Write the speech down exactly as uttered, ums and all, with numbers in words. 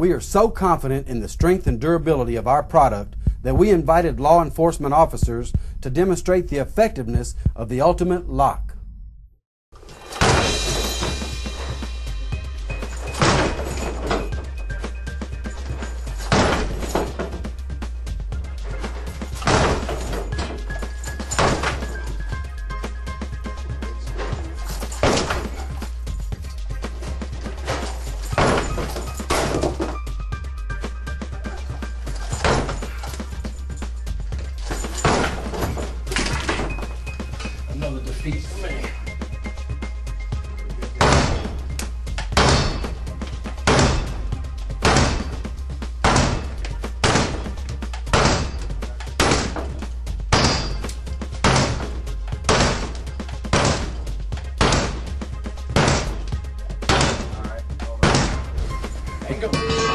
We are so confident in the strength and durability of our product that we invited law enforcement officers to demonstrate the effectiveness of the ultimate lock. Another defeat for me. All right, go.